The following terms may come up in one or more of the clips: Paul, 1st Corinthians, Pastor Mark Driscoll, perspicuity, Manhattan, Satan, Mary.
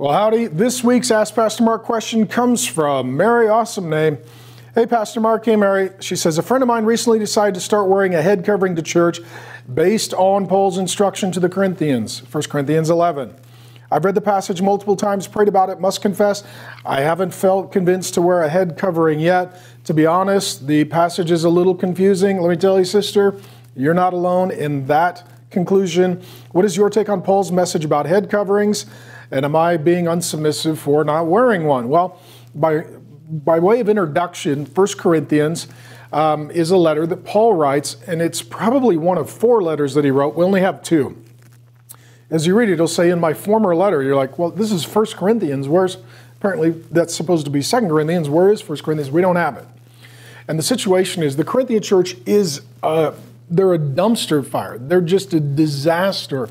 Well, howdy. This week's Ask Pastor Mark question comes from Mary, awesome name. Hey, Pastor Mark. Hey, Mary. She says, a friend of mine recently decided to start wearing a head covering to church based on Paul's instruction to the Corinthians, 1st Corinthians 11. I've read the passage multiple times, prayed about it, must confess, I haven't felt convinced to wear a head covering yet. To be honest, the passage is a little confusing. Let me tell you, sister, you're not alone in that conclusion. What is your take on Paul's message about head coverings? And am I being unsubmissive for not wearing one? Well, by way of introduction, 1 Corinthians is a letter that Paul writes, and it's probably one of four letters that he wrote. We only have two. As you read it, it'll say, in my former letter. You're like, well, this is 1 Corinthians. Where's, apparently that's supposed to be 2 Corinthians. Where is 1 Corinthians? We don't have it. And the situation is the Corinthian church is, they're a dumpster fire. They're just a disaster.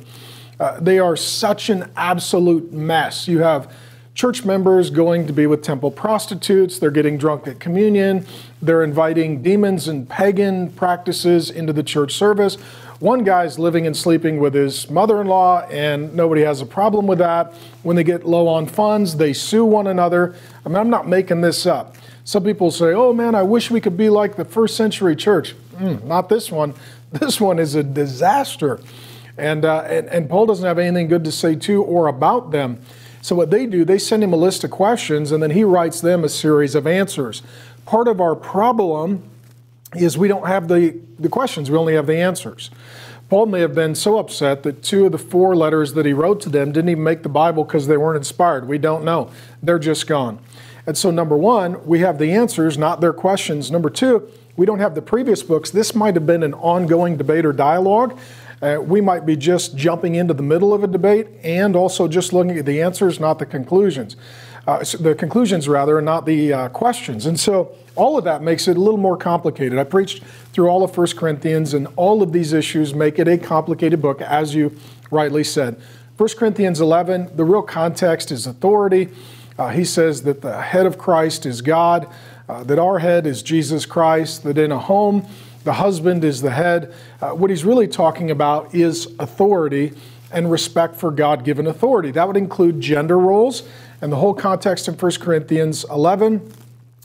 They are such an absolute mess. You have church members going to be with temple prostitutes. They're getting drunk at communion. They're inviting demons and pagan practices into the church service. One guy's living and sleeping with his mother-in-law, and nobody has a problem with that. When they get low on funds, they sue one another. I mean, I'm not making this up. Some people say, oh man, I wish we could be like the first century church. Not this one. This one is a disaster. And Paul doesn't have anything good to say to or about them. So what they do, they send him a list of questions, and then he writes them a series of answers. Part of our problem is we don't have the questions, we only have the answers. Paul may have been so upset that two of the four letters that he wrote to them didn't even make the Bible because they weren't inspired. We don't know. They're just gone. And so number one, we have the answers, not their questions. Number two, we don't have the previous books. This might have been an ongoing debate or dialogue. We might be just jumping into the middle of a debate and also just looking at the answers, not the conclusions. The conclusions, rather, and not the questions. And so all of that makes it a little more complicated. I preached through all of 1 Corinthians, and all of these issues make it a complicated book, as you rightly said. 1 Corinthians 11, the real context is authority. He says that the head of Christ is God, that our head is Jesus Christ, that in a home, the husband is the head. What he's really talking about is authority and respect for God-given authority. That would include gender roles and the whole context in 1 Corinthians 11.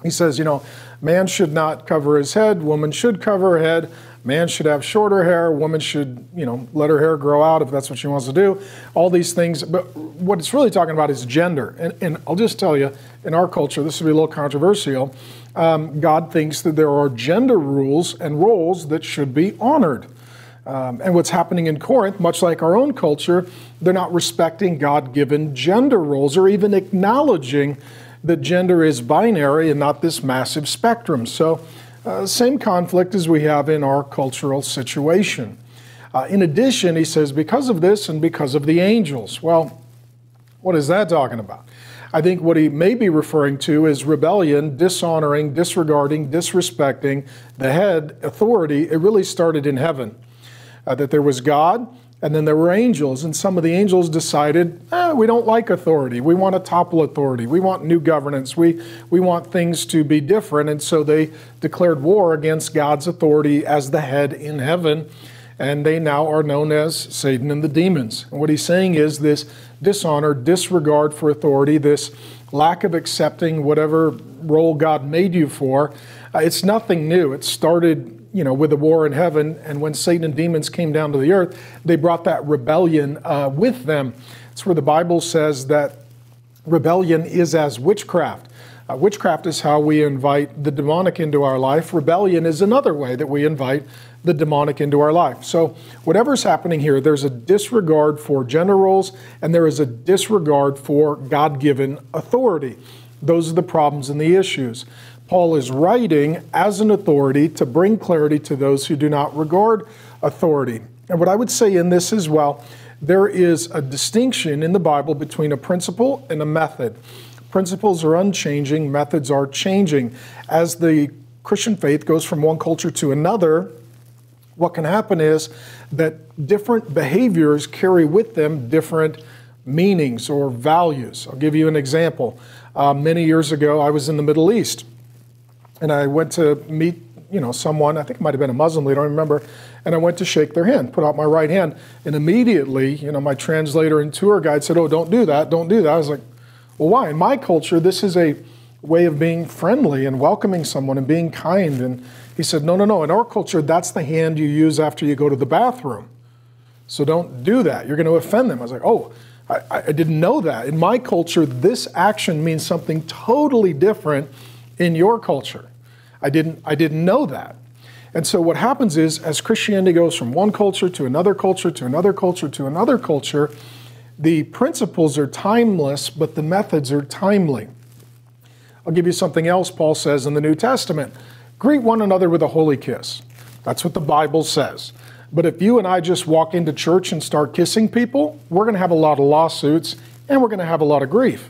He says, you know, man should not cover his head, woman should cover her head, man should have shorter hair, woman should, you know, let her hair grow out if that's what she wants to do, all these things. But what it's really talking about is gender. And I'll just tell you, in our culture, this will be a little controversial, God thinks that there are gender rules and roles that should be honored. And what's happening in Corinth, much like our own culture, they're not respecting God-given gender roles or even acknowledging that gender is binary and not this massive spectrum. So same conflict as we have in our cultural situation. In addition, he says, because of this and because of the angels. Well, what is that talking about? I think what he may be referring to is rebellion, dishonoring, disregarding, disrespecting the head authority. It really started in heaven, that there was God, and then there were angels. And some of the angels decided, we don't like authority. We want to topple authority. We want new governance. We want things to be different. And so they declared war against God's authority as the head in heaven. And they now are known as Satan and the demons. And what he's saying is this dishonor, disregard for authority, this lack of accepting whatever role God made you for. It's nothing new. It started, you know, with a war in heaven. And when Satan and demons came down to the earth, they brought that rebellion with them. It's where the Bible says that rebellion is as witchcraft. Witchcraft is how we invite the demonic into our life. Rebellion is another way that we invite the demonic into our life. So whatever's happening here, there's a disregard for gender roles, and there is a disregard for God-given authority. Those are the problems and the issues. Paul is writing as an authority to bring clarity to those who do not regard authority. And what I would say in this as well, there is a distinction in the Bible between a principle and a method. Principles are unchanging, methods are changing. As the Christian faith goes from one culture to another, what can happen is that different behaviors carry with them different meanings or values. I'll give you an example. Many years ago, I was in the Middle East, and I went to meet someone, I think it might have been a Muslim leader, I don't remember, and I went to shake their hand, put out my right hand, and immediately, my translator and tour guide said, oh, don't do that, don't do that. I was like, Well, why? In my culture, this is a way of being friendly and welcoming someone and being kind. And he said, no, no, no. In our culture, that's the hand you use after you go to the bathroom. So don't do that. You're going to offend them. I was like, oh, I didn't know that. In my culture, this action means something totally different in your culture. I didn't know that. And so what happens is, as Christianity goes from one culture to another culture to another culture to another culture, the principles are timeless, but the methods are timely. I'll give you something else Paul says in the New Testament. Greet one another with a holy kiss. That's what the Bible says. But if you and I just walk into church and start kissing people, we're going to have a lot of lawsuits and we're going to have a lot of grief.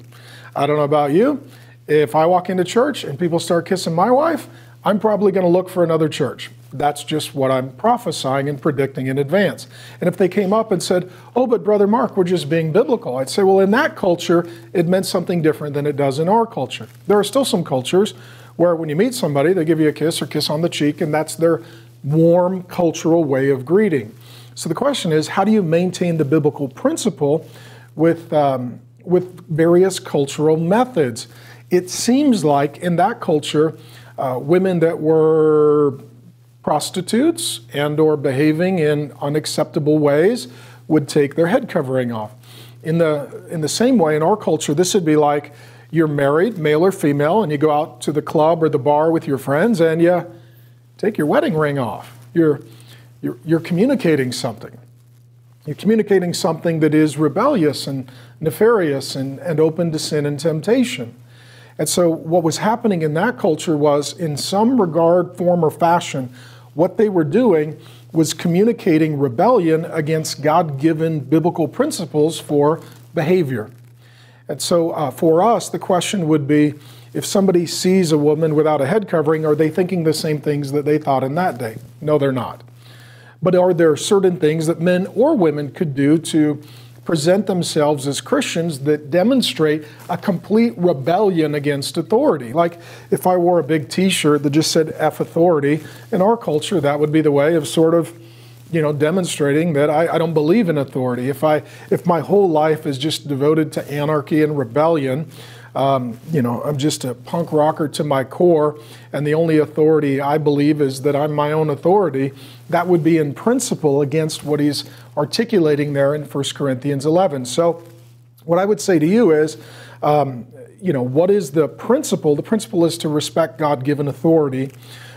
I don't know about you. If I walk into church and people start kissing my wife, I'm probably going to look for another church. That's just what I'm prophesying and predicting in advance. And if they came up and said, oh, but Brother Mark, we're just being biblical, I'd say, well, in that culture, it meant something different than it does in our culture. There are still some cultures where when you meet somebody, they give you a kiss or kiss on the cheek, and that's their warm cultural way of greeting. So the question is, how do you maintain the biblical principle with various cultural methods? It seems like in that culture, women that were prostitutes and or behaving in unacceptable ways would take their head covering off. In the same way, in our culture, this would be like you're married, male or female, and you go out to the club or the bar with your friends and you take your wedding ring off. You're communicating something. You're communicating something that is rebellious and nefarious and open to sin and temptation. And so what was happening in that culture was, in some regard, form, or fashion, what they were doing was communicating rebellion against God-given biblical principles for behavior. And so for us, the question would be, if somebody sees a woman without a head covering, are they thinking the same things that they thought in that day? No, they're not. But are there certain things that men or women could do to present themselves as Christians that demonstrate a complete rebellion against authority? Like if I wore a big t-shirt that just said F authority, in our culture, that would be the way of sort of, you know, demonstrating that I don't believe in authority. If my whole life is just devoted to anarchy and rebellion, you know, I'm just a punk rocker to my core, and the only authority I believe is that I'm my own authority, that would be in principle against what he's articulating there in 1 Corinthians 11. So what I would say to you is, you know, what is the principle? The principle is to respect God-given authority.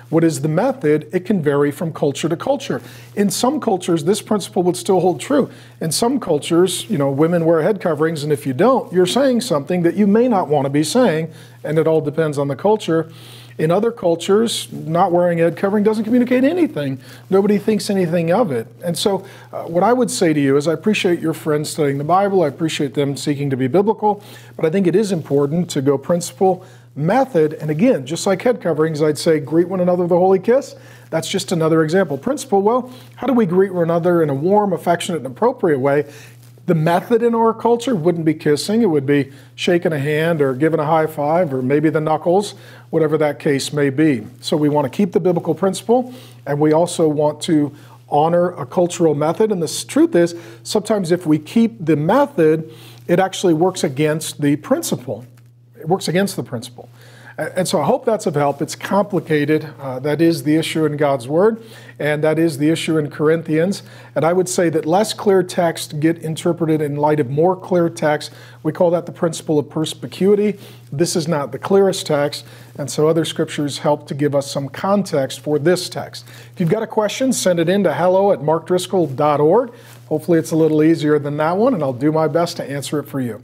What is the method? It can vary from culture to culture. In some cultures, this principle would still hold true. In some cultures, you know, women wear head coverings, and if you don't, you're saying something that you may not want to be saying, and it all depends on the culture. In other cultures, not wearing a head covering doesn't communicate anything. Nobody thinks anything of it. And so what I would say to you is I appreciate your friends studying the Bible. I appreciate them seeking to be biblical, but I think it is important to go principle, method, and again, just like head coverings, I'd say greet one another with a holy kiss. That's just another example. Principle, well, how do we greet one another in a warm, affectionate, and appropriate way? The method in our culture wouldn't be kissing. It would be shaking a hand or giving a high five or maybe the knuckles, whatever that case may be. So we want to keep the biblical principle, and we also want to honor a cultural method. And the truth is, sometimes if we keep the method, it actually works against the principle. It works against the principle. And so I hope that's of help. It's complicated. That is the issue in God's Word, and that is the issue in Corinthians. And I would say that less clear texts get interpreted in light of more clear texts. We call that the principle of perspicuity. This is not the clearest text, and so other scriptures help to give us some context for this text. If you've got a question, send it in to hello@markdriscoll.org. Hopefully it's a little easier than that one, and I'll do my best to answer it for you.